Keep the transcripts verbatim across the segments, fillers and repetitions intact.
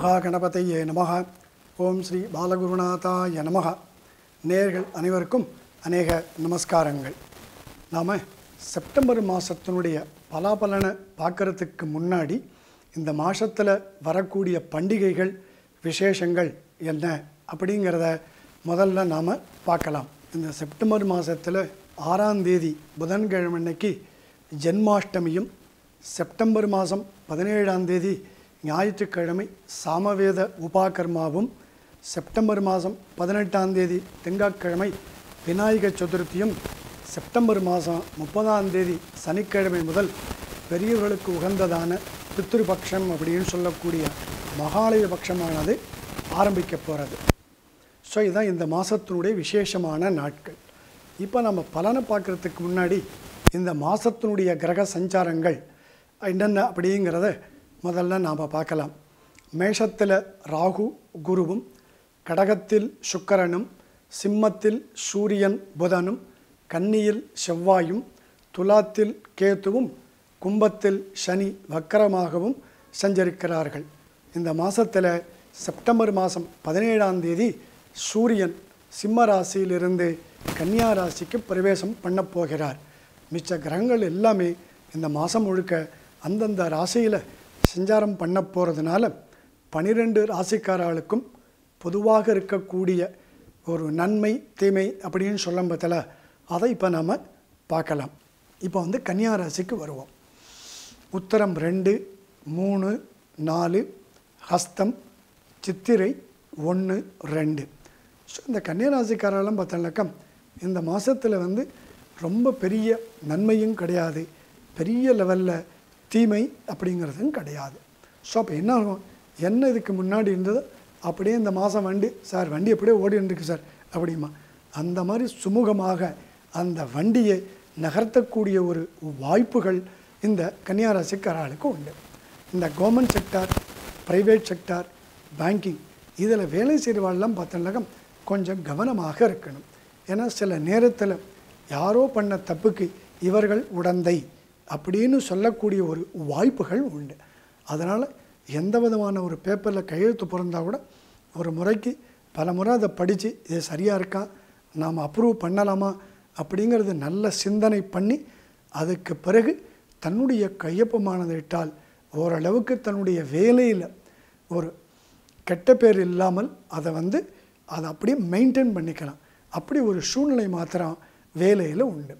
Mahaganapateye Namaha, Om Sri Balagurunata Yanamaha, Nergal Anivarkum, Anega Namaskarangal. Nama September Masatunudia, Palapalana, Pakarathik Munadi, in the Mashatala, Varakudia Pandigal, Visheshangal, Yelna, Apadingarada, Madala Nama, Pakalam, in the September Masatala, Aran Dedi, Budan Garmanaki, Janmashtamium, September Masam, Padanedan Dedi, Nyayakadami, Samaveda, Upakarmavum, September Masam, Padanatan Dedi, Tenga Karmai, Vinayaka Chodurtium, September Masam, Mupadan Dedi, Sanikadami Mudal, Perival Kuhandadana, Pitru Baksham of the Insula Kuria, Mahali Bakshamanade, Arambikaporade. So, either in the Masathude, Visheshamana, Natkal. இப்ப நம்ம பலன பார்க்கிறதுக்கு முன்னாடி இந்த மாசத்தினுடைய கிரக சஞ்சாரங்கள் என்னென்ன அப்படிங்கறத முதல்ல நாம பார்க்கலாம். மேஷத்துல ராகு குருவும், கடகத்தில் சுக்கிரனும், சிம்மத்தில் சூரியன் புதனும், கன்னியில் செவ்வாயும், துலாத்தில் கேதுவும், கும்பத்தில் சனி வக்கரமாகவும் சஞ்சரிக்கிறார்கள். இந்த மாசத்துல செப்டம்பர் மாதம் பதினேழாம் தேதி சூரியன் சிம்ம ராசியிலிருந்து கன்னியா ராசிக்கு பிரவேசம் பண்ண போகிறார். மிச்ச கிரகங்கள் எல்லாமே இந்த மாசம் முழுக்க அந்தந்த ராசியில சஞ்சாரம் பண்ண போறதனால பன்னிரண்டு ராசிக்காரர்களுக்கும் பொதுவாக இருக்கக்கூடிய ஒரு நன்மை தீமை அப்படினு சொல்லும்பதல அதை இப்ப நாம பார்க்கலாம். இப்போ வந்து கன்னியா ராசிக்கு வருவோம். உத்தரம் இரண்டு மூன்று நான்கு ஹஸ்தம் சித்திரை ஒன்று இரண்டு. So, இந்த கன்னியா ராசிக்காரர்களும் பார்த்தலக்கம் இந்த மாசத்துல வந்து ரொம்ப பெரிய நன்மையும் கிடையாது, பெரிய லெவல்ல தீமை அப்படிங்கிறதும் கிடையாது. சோ அப்ப என்ன என்ன இதுக்கு முன்னாடி இருந்தது அப்படியே இந்த மாசம் வண்டி சார் வண்டி அப்படியே ஓடி நின்றுக்கு சார் அப்படிமா அந்த மாதிரி சுமுகமாக அந்த வண்டியை நகர்த்தக்கூடிய ஒரு வாய்ப்புகள் இந்த கன்னியா ராசிக்காரர்களுக்கு உண்டு. இந்த government sector, private sector, banking இதல வேலை செய்றவள்ளாம் பார்த்தலக்கம் கொஞ்சம் கவனமாக இருக்கணும். ஏன்னா சில நேரத்துல யாரோ பண்ண தப்புக்கு இவர்கள் உடந்தை அப்படினு சொல்லக்கூடிய ஒரு வாய்ப்புகள் உண்டு. அதனால எந்தவிதமான ஒரு பேப்பர்ல கையெழுத்து போறந்தா கூட ஒரு முறைக்கு பலமுறை அதை படிச்சு இது சரியா இருக்கா நாம் அப்ரூவ் பண்ணலாமா அப்படிங்கிறது நல்ல சிந்தனை பண்ணி அதுக்கு பிறகு தன்னுடைய கையொப்பமானதை இட்டால் ஓரளவுக்கு தன்னுடைய வேலையில ஒரு கெட்ட பேர் இல்லாமல் அதை வந்து அதை அப்படியே மெயின்டைன் பண்ணிக்கலாம். அப்படி ஒரு சூழ்நிலை மாத்திரம் வேலையில உண்டு.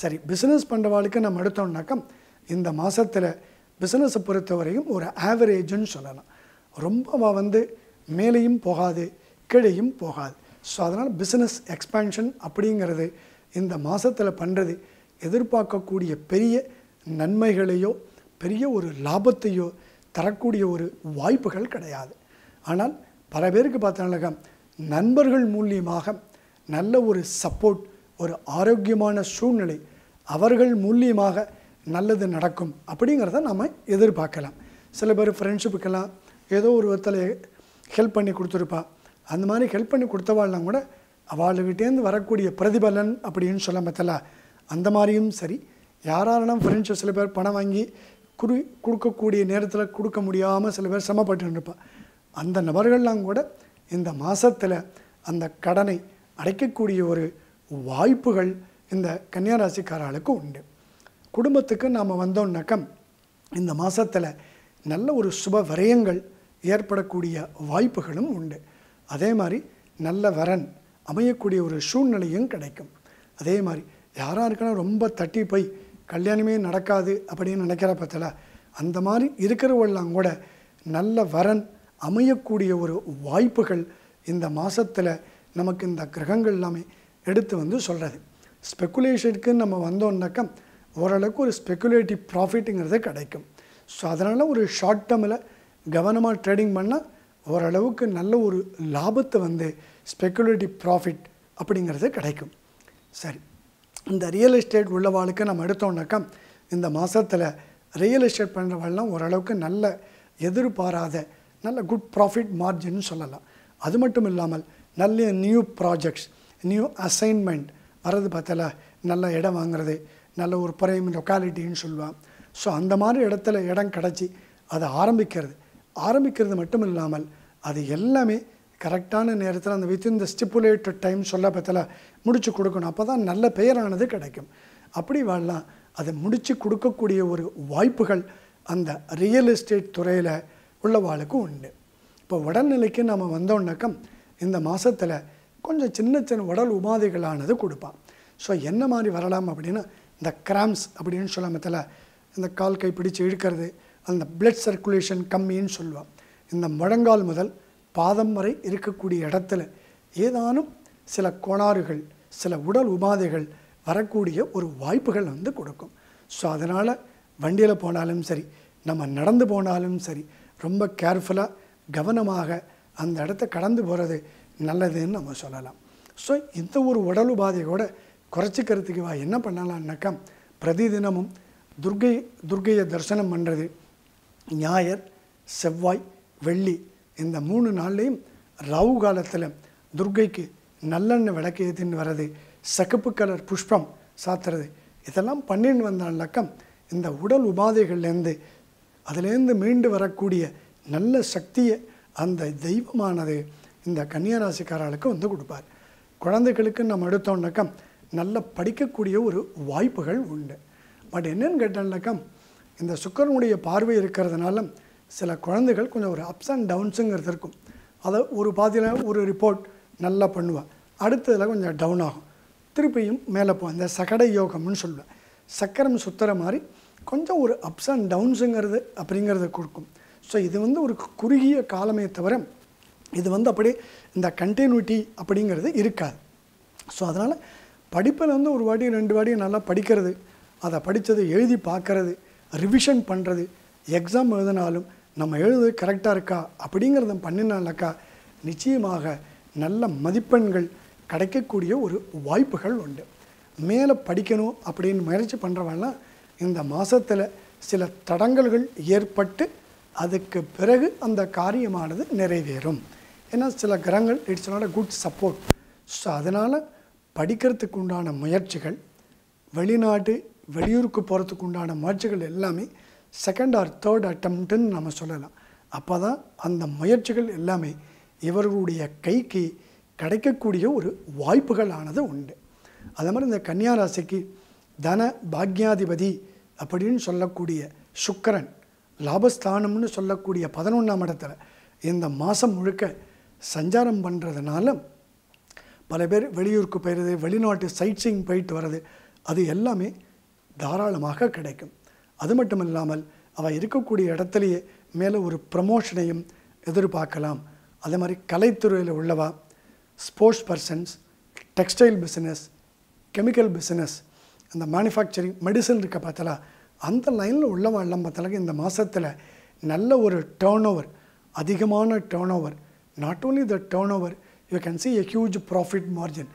சரி, பிசினஸ் பண்றவாளுக்கு நம்ம எடுத்தோம்னாக்க இந்த மாசத்துல பிசினஸ் பொறுத்தவரையும் ஒரு ஆவரேஜ்னு சொல்லலாம். ரொம்ப வந்து மேலையும் போகாது கீழையும் போகாது. சோ அதனால பிசினஸ் எக்ஸ்பான்ஷன் அப்படிங்கிறது இந்த மாசத்துல பண்றது எதிர்பார்க்கக்கூடிய பெரிய நன்மைகளையோ பெரிய ஒரு லாபத்தையோ தரக்கூடிய ஒரு வாய்ப்புகள் கிடையாது. ஆனால் பல பேருக்கு பார்த்தா நண்பர்கள் மூலியமாக நல்ல ஒரு சப்போர்ட், ஒரு ஆரோக்கியமான சூழ்நிலை, அவர்கள் மூலியமாக நல்லது நடக்கும் அப்படிங்கறத நாம எதிர்பார்க்கலாம். சில பேர் ஃப்ரெண்ட்ஷிப்புக்கெல்லாம் ஏதோ ஒரு விதத்துல ஹெல்ப் பண்ணி கொடுத்துருப்பா. அந்த மாதிரி ஹெல்ப் பண்ணி கொடுத்தவாள்லாம் கூட அவளுகிட்டேந்து வரக்கூடிய பிரதிபலன் அப்படின்னு சொல்லமத்தல அந்த மாதிரியும் சரி. யாராலும் ஃப்ரெண்ட்ஷிப் சில பேர் பணம் வாங்கி குறு கொடுக்கக்கூடிய நேரத்தில் கொடுக்க முடியாமல் சில பேர் சமப்பட்டு நிற்பா. அந்த நபர்கள்லாம் கூட இந்த மாசத்துல அந்த கடனை அடைக்கக்கூடிய ஒரு வாய்ப்புகள் இந்த கன்னியா ராசிக்காரர்களுக்கு உண்டு. குடும்பத்துக்கு நாம வந்தோம்னாக்க இந்த மாசத்துல நல்ல ஒரு சுப விரயங்கள் ஏற்படக்கூடிய வாய்ப்புகளும் உண்டு. அதே மாதிரி நல்ல வரன் அமையக்கூடிய ஒரு சூழ்நிலையும் கிடைக்கும். அதே மாதிரி யாரா இருக்கணும் ரொம்ப தட்டி போய் கல்யாணமே நடக்காது அப்படின்னு நினைக்கிற பத்தல அந்த மாதிரி இருக்கிறவெல்லாம் கூட நல்ல வரன் அமையக்கூடிய ஒரு வாய்ப்புகள் இந்த மாசத்துல நமக்கு இந்த கிரகங்கள் எல்லாமே எடுத்து வந்து சொல்றது. ஸ்பெகுலேஷனுக்கு நம்ம வந்தோம்னாக்க ஓரளவுக்கு ஒரு ஸ்பெகுலேட்டிவ் ப்ராஃபிட்ங்கிறது கிடைக்கும். சோ அதனால ஒரு ஷார்ட் டேர்ம்ல கவனமா ட்ரேடிங் பண்ணா ஓரளவுக்கு நல்ல ஒரு லாபத்தை வந்து ஸ்பெகுலேட்டிவ் ப்ராஃபிட் அப்படிங்கிறது கிடைக்கும். சரி, இந்த ரியல் எஸ்டேட் உள்ளவாளுக்கு நம்ம எடுத்தோம்னாக்க இந்த மாசத்துல ரியல் எஸ்டேட் பண்றவள்ளாம் ஓரளவுக்கு நல்ல எதிர்பாராத நல்ல குட் ப்ராஃபிட் மார்ஜின்னு சொல்லலாம். அது மட்டும் இல்லாமல் நல்ல நியூ ப்ராஜெக்ட்ஸ், நியூ அசைன்மெண்ட் வரது பார்த்தல நல்ல இடம் வாங்குறது, நல்ல ஒரு பிரைம் லொக்காலிட்டின்னு சொல்லுவாங்க. ஸோ அந்த மாதிரி இடத்துல இடம் கிடச்சி அதை ஆரம்பிக்கிறது ஆரம்பிக்கிறது மட்டும் இல்லாமல் அது எல்லாமே கரெக்டான நேரத்துல அந்த within the stipulated time சொல்லப்பட்டல முடிச்சு கொடுக்கணும் அப்பதான் நல்ல பெயரானது கிடைக்கும் அப்படி வாளா அது முடிச்சு கொடுக்க கூடிய ஒரு வாய்ப்புகள் அந்த ரியல் எஸ்டேட் துறையில உள்ளவாளுக்கு உண்டு இப்ப வடநிலைக்கு நாம வந்தோம்னக்கம் இந்த மாசத்துல கொஞ்சம் சின்ன சின்ன வடல் உபாதைகளானது கொடுப்பான் சோ என்ன மாதிரி வரலாம் அப்படினா இந்த cramps அப்படினு சொல்லமத்தல இந்த கால் கை பிடிச்சு இழுக்கிறது அந்த blood circulation கம்மின்னு சொல்வாங்க இந்த மடங்கால் முதல் பாதம் வரை இருக்கக்கூடிய இடத்துல ஏதானும் சில கோணாறுகள் சில உடல் உபாதைகள் வரக்கூடிய ஒரு வாய்ப்புகள் வந்து கொடுக்கும் சோ அதனால வண்டியில போனாலும் சரி நம்ம நடந்து போனாலும் சரி ரொம்ப கேர்ஃபுல்லா கவனமாக அந்த இடத்தை கடந்து போறது நல்லதுன்னு நம்ம சொல்லலாம் சோ இந்த ஒரு உடல் உபாதையோட குறச்சிக்கிறதுக்கு வா என்ன பண்ணலாம்னாக்க பிரதிதினமும் துர்க்கை துர்க்கைய தரிசனம் பண்றது ஞாயிறு செவ்வாய் வெள்ளி இந்த மூணு நாள்லயும் ராகு காலத்துல துர்க்கைக்கு நல்லெண்ணெய் விளக்கு ஏத்திட்டு வரது சகப்பு கலர் புஷ்பம் சாத்துறது இதெல்லாம் பண்ணின் வந்தாலக்கம் இந்த உடல் உபாதைகள்ல இருந்து அதிலே இருந்து மீண்டு வரக்கூடிய நல்ல சக்தியை அந்த தெய்வமானது இந்த கன்னியா ராசிக்காரர்களுக்கு வந்து கொடுப்பார் குழந்தைகளுக்கு நம்ம எடுத்தோம்னாக்கம் நல்ல படிக்க கூடிய ஒரு வாய்ப்புகள் உண்டு பட் என்னன்னு கேட்டனாக்கம் இந்த சுக்கிரனுடைய பார்வை இருக்குிறதனால சில குழந்தைகள் கொஞ்சம் ஒரு ups and downsங்கிறது இருக்கும் அத ஒரு பாதியில ஒரு ரிப்போர்ட் நல்லா பண்ணுவா அடுத்ததுல கொஞ்சம் டவுன் ஆகும் திருப்பியும் மேல போ அந்த சகட யோகம்னு சொல்லுவாங்க சக்கரம் சுத்தற மாதிரி கொஞ்சம் ஒரு ups and downsங்கிறது அப்படிங்கிறது கொடுக்கும் சோ இது வந்து ஒரு குறுகிய காலமே தவிர இது வந்து அப்படியே இந்த கண்டினியூட்டி அப்படிங்கிறது இருக்காது சோ அதனால படிப்புல வந்து ஒரு வாடி ரெண்டு வாடி நல்லா படிக்கிறது அத படிச்சது எழுதி பார்க்கிறது ரிவிஷன் பண்றது எக்ஸாம் எழுதனாலும் நம்ம எழுது கரெக்ட்டா இருக்கா அப்படிங்கறத பண்ணினாலக்க நிச்சயமாக நல்ல மதிப்பெண்கள் கிடைக்க கூடிய ஒரு வாய்ப்புகள் உண்டு மேல படிக்கணும் அப்படினு முயற்சி பண்றவங்க இந்த மாசத்துல சில தடங்கல்கள் ஏற்பட்டு அதுக்கு பிறகு அந்த காரியமானது நிறைவேறும் ஏனா சில கிரகங்கள் it's not a good support so அதனால படிக்கிறதுக்கு உண்டான முயற்சிகள் வெளிநாடு வெளியூருக்கு போறதுக்கு உண்டான முயற்சிகள் எல்லாமே second or third attempt ன்னு நாம சொல்லலாம் அப்பதான் அந்த முயற்சிகள் எல்லாமே இவர்களுடைய கைக்கு கிடைக்க கூடிய ஒரு வாய்ப்புகளானது உண்டு அதமர் இந்த கன்னியா ராசிக்கு தன பாக்யாதிபதி அப்படினு சொல்லக்கூடிய சுக்கிரன் லாபஸ்தானம்னு சொல்லக்கூடிய பதினொன்றாம் இடத்துல இந்த மாசம் முழுக்க சஞ்சாரம் பண்றதனால பல பேர் வெளியூருக்கு போயிரது வெளிநாட்டு சைட் சீயிங் போயிட்டு வரது அது எல்லாமே தாராளமாக கிடைக்கும் அது மட்டும் இல்லாமல் அவ இருக்க கூடிய இடத்திலேயே மேல ஒரு ப்ரமோஷனையும் எதிர்பார்க்கலாம் அதே மாதிரி கலைத்துறையில உள்ளவா sports persons textile business chemical business அந்த manufacturing மெடிசன் இருக்க பார்த்தல அந்த லைன்ல உள்ளவா எல்லாம் பார்த்தல இந்த மாசத்துல நல்ல ஒரு டர்ன்ஓவர் அதிகமான turnover not only the turnover you can see a huge profit margin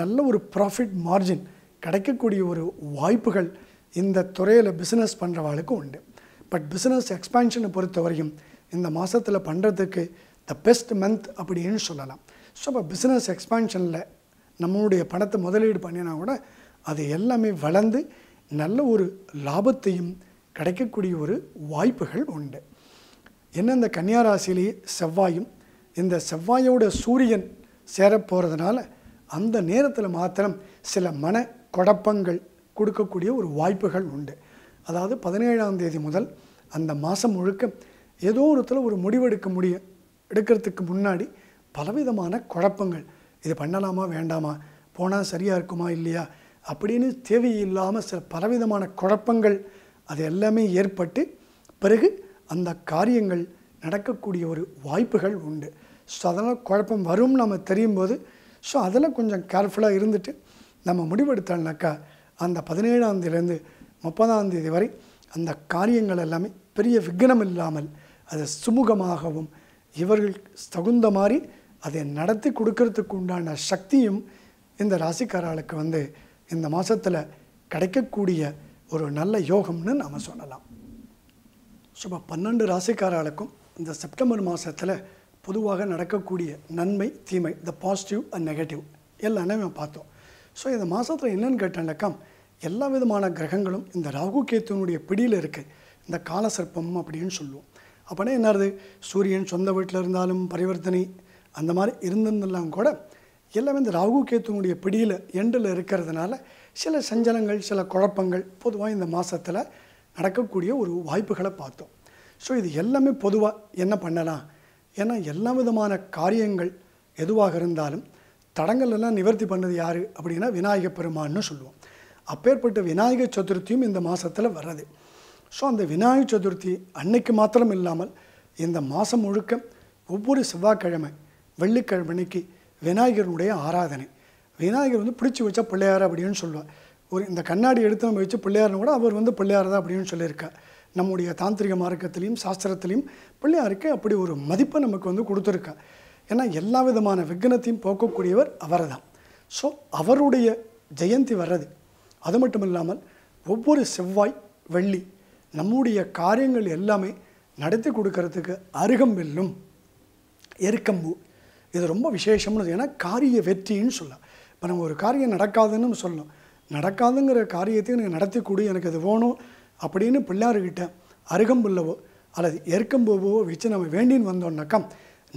நல்ல ஒரு profit margin கிடைக்க கூடிய ஒரு வாய்ப்புகள் இந்த துறையில பிசினஸ் பண்றவாளுக்கு உண்டு பட் பிசினஸ் எக்ஸ்பான்ஷனை பொறுத்த வரையும் இந்த மாசத்துல பண்றதுக்கு the best month அப்படினு சொல்லலாம் சோ அப்ப பிசினஸ் எக்ஸ்பான்ஷன்ல நம்மளுடைய பணத்தை முதலீடு பண்ணினா கூட அது எல்லாமே வளந்து நல்ல ஒரு லாபத்தையும் கிடைக்க கூடிய ஒரு வாய்ப்புகள் உண்டு என்ன இந்த கன்னியா ராசியிலே செவ்வாயும் இந்த செவ்வாயோட சூரியன் சேர போறதனால அந்த நேரத்துல மாத்திரம் சில மன குழப்பங்கள் கொடுக்க கூடிய ஒரு வாய்ப்புகள் உண்டு அதாவது பதினேழாம் ஆம் தேதி முதல் அந்த மாசம் முழுக்க ஏதோ ஒருத்துல ஒரு முடிவெடுக்க முடிய எடுக்கிறதுக்கு முன்னாடி பலவிதமான குழப்பங்கள் இது பண்ணலாமா வேண்டாமா போனா சரியா இருக்குமா இல்லையா அப்படினு தேவையில்லாம சில பலவிதமான குழப்பங்கள் அது எல்லாமே ஏற்பட்டு பிறகு அந்த காரியங்கள் நடக்க கூடிய ஒரு வாய்ப்புகள் உண்டு சோ அதனால குழப்பம் வரும் நாம தெரியும்போது சோ அதல கொஞ்சம் கேர்ஃபுல்லா இருந்துட்டு நம்ம முடிவெடுத்தால்னாக்க அந்த பதினேழாம் ஆம் தேதியில இருந்து முப்பதாம் ஆம் தேதி வரை அந்த காரியங்கள் எல்லாமே பெரிய விக்னம் இல்லாமல் அது சுமுகமாகவும் இவர்கள் தகுந்த மாதிரி அதை நடத்தி கொடுக்கிறதுக்கு உண்டான சக்தியும் இந்த ராசிக்காரர்களுக்கு வந்து இந்த மாசத்துல கிடைக்க கூடிய ஒரு நல்ல யோகம்னு நாம சொல்லலாம் சுப பன்னிரண்டு ராசிக்காரர்களுக்கும் இந்த செப்டம்பர் மாசத்துல பொதுவாக நடக்க கூடிய நன்மை தீமை the positive and negative எல்லாமே நாம பார்த்தோம் சோ இந்த மாசத்துல என்னன்னு கேட்டனக்கம் எல்லா விதமான கிரகங்களும் இந்த ராகு கேதுனுடைய பிடியில இருக்கு இந்த கால சர்ப்பம் அப்படினு சொல்லுவோம் அப்பனே என்னது சூரியன் சொந்த வீட்ல இருந்தாலும் பரிவர்த்தனை அந்த மாதிரி இருந்ததெல்லாம் கூட எல்லாமே இந்த ராகு கேதுனுடைய பிடியில எண்டல இருக்குிறதுனால சில சஞ்சலங்கள் சில குழப்பங்கள் பொதுவா இந்த மாசத்துல நடக்கக்கூடிய ஒரு வாய்ப்புகளை பார்த்தோம் சோ இது எல்லாமே பொதுவா என்ன பண்ணலாம் ஏனா எல்லா விதமான காரியங்கள் எதுவாக இருந்தாலும் தடங்கள் எல்லாம் நிவர்த்தி பண்ணது யாரு அப்படினா விநாயக பெருமான்னு சொல்லுவோம் அப்பேற்பட்ட விநாயக சதுர்த்தியும் இந்த மாசத்துல வரது So, அந்த விநாயகர் சதுர்த்தி அன்னைக்கு மாத்திரம் இல்லாமல் இந்த மாசம் முழுக்க ஒவ்வொரு செவ்வாய்க்கிழமை வெள்ளிக்கிழமைக்கு விநாயகருடைய ஆராதனை விநாயகர் வந்து பிடிச்சு வச்ச பிள்ளையார் அப்படினு சொல்லுவாங்க ஒரு இந்த கண்ணாடி எடுத்து நம்ம வெச்சு பிள்ளையார்னு கூட அவர் வந்து பிள்ளையார் தான் அப்படினு சொல்லிருக்கார் நம்மளுடைய தாந்திரிக மார்க்கத்திலும் சாஸ்திரத்திலும் பிள்ளையாருக்கு அப்படி ஒரு மதிப்பு நமக்கு வந்து கொடுத்திருக்கார் ஏனா எல்லா விதமான விக்னத்தையும் போக்கக்கூடியவர் அவர்தான் சோ அவருடைய ஜெயந்தி வரது அதுமட்டும் இல்லாமல் ஒவ்வொரு செவ்வாய் வெள்ளி நம்முடைய காரியங்கள் எல்லாமே நடத்தி கொடுக்கிறதுக்கு அருகம்பெல்லும் எர்க்கம்பு இது ரொம்ப விசேஷம்னு ஏன்னா காரிய வெற்றின்னு சொல்லலாம் இப்ப நம்ம ஒரு காரியம் நடக்காதுன்னு சொல்லலாம் நடக்காதுங்கற காரியத்தை நீ நடத்தி கொடு எனக்கு அது வேணும் அப்படினு பிள்ளார்கிட்ட அருகம்புல்லவோ அல்லது எர்க்கம்புவோ வெச்சு நம்ம வேண்டின் வந்தோம்னாக்க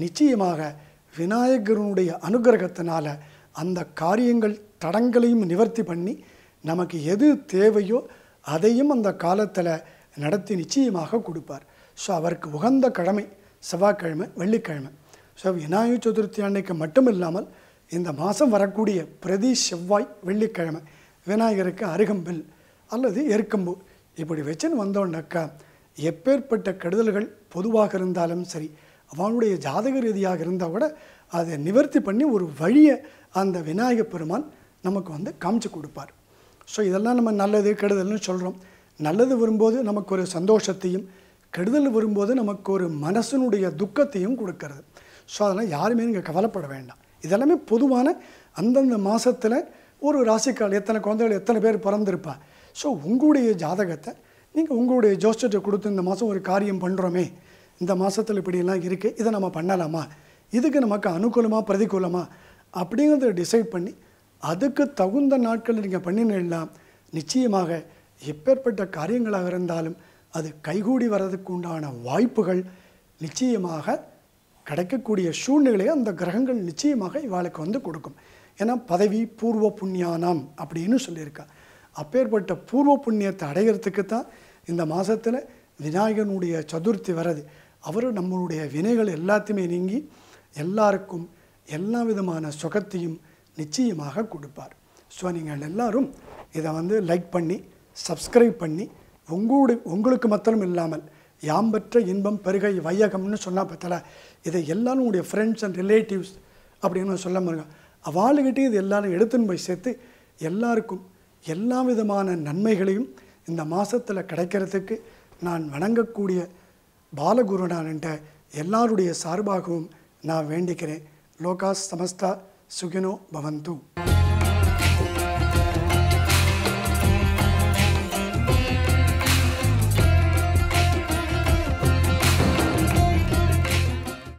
நிச்சயமாக விநாயகருடைய அனுக்கிரகத்தினால அந்த காரியங்கள் தடங்களையும் நிவர்த்தி பண்ணி நமக்கு எது தேவையோ அதையும் அந்த காலத்துல நடத்தி நிச்சயமாக கொடுப்பார் சோ அவருக்கு உகந்த கடமை செவ்வாய்க்கிழமை வெள்ளிக்கிழமை சோ விநாயகர் சதுர்த்தி அன்னைக்கு மட்டும் இல்லாமல் இந்த மாசம் வரக்கூடிய பிரதி செவ்வாய் வெள்ளிக்கிழமை விநாயகருக்கு அருகம்பில் அல்லது எர்க்கம்பு இப்படி வெச்சன் வந்தோம்னாக்க எப்பேற்பட்ட கெடுதல்கள் பொதுவாக இருந்தாலும் சரி அவனுடைய ஜாதக ரீதியாக இருந்தா கூட அதை நிவர்த்தி பண்ணி ஒரு வழியை அந்த விநாயகர் பெருமான் நமக்கு வந்து காமிச்சு கொடுப்பார் சோ இதெல்லாம் நம்ம நல்லது கெடுதல்னு சொல்றோம் நல்லது வரும்போது நமக்கு ஒரு சந்தோஷத்தையும் கெடுதல் வரும்போது நமக்கு ஒரு மனசுனுடைய துக்கத்தையும் கொடுக்கிறது சோ அதனால யாருமே இங்க கவலைப்பட வேண்டாம் இதெல்லாம் பொதுவான அந்தந்த மாசத்துல ஒரு ராசிக்கால எத்தனை குழந்தைகள் எத்தனை பேர் பிறந்திருப்பா சோ உங்களுடைய ஜாதகத்தை நீங்க உங்களுடைய ஜோசியத்தை கொடுத்து இந்த மாசம் ஒரு காரியம் பண்றோமே இந்த மாசத்துல இப்படி எல்லாம் இருக்கு இத நம்ம பண்ணலாமா இதுக்கு நமக்கு அனுகூலமா பிரதிகூலமா அப்படிங்கறதை டிசைட் பண்ணி அதுக்கு தகுந்த நாட்கள் நீங்க பண்ணினீங்களா நிச்சயமாக எப்பேற்பட்ட காரியங்களாக இருந்தாலும் அது கைகூடி வரதுக்கு உண்டான வாய்ப்புகள் நிச்சயமாக கிடைக்கக்கூடிய சூழ்நிலையை அந்த கிரகங்கள் நிச்சயமாக இவாளுக்கு வந்து கொடுக்கும் ஏனா பதவி பூர்வ புண்ணியானம் அப்படினு சொல்லிருக்கா அப்பேற்பட்ட பூர்வ புண்ணியத்தை அடையிறதுக்கு தான் இந்த மாசத்துல விநாயகனுடைய சதுர்த்தி வரது அவர் நம்மளுடைய வினைகள் எல்லாத்தையுமே நீங்கி எல்லாருக்கும் எல்லா விதமான சுகத்தையும் நிச்சயமாக கொடுப்பார் சோ நீங்கள் எல்லாரும் இத வந்து லைக் பண்ணி சப்ஸ்கிரைப் பண்ணி உங்களோடு உங்களுக்கு மட்டும் இல்லாமல் யாம்பற்ற இன்பம் பெருகை வையகம்னு சொன்னா பத்தல இதை எல்லாரும் உங்களுடைய friends and relatives அப்படினு சொல்லமங்க அவாளுகிட்ட இது எல்லாரும் எடுத்துன்னு போய் சேர்த்து எல்லாருக்கும் எல்லா விதமான நன்மைகளையும் இந்த மாசத்துல கிடைக்கிறதுக்கு நான் வணங்கக்கூடிய பாலகுருநாதன்ட்ட எல்லாருடைய சார்பாகவும் நான் வேண்டிக்கிறேன் லோகா சமஸ்தா சுகினோ பவந்து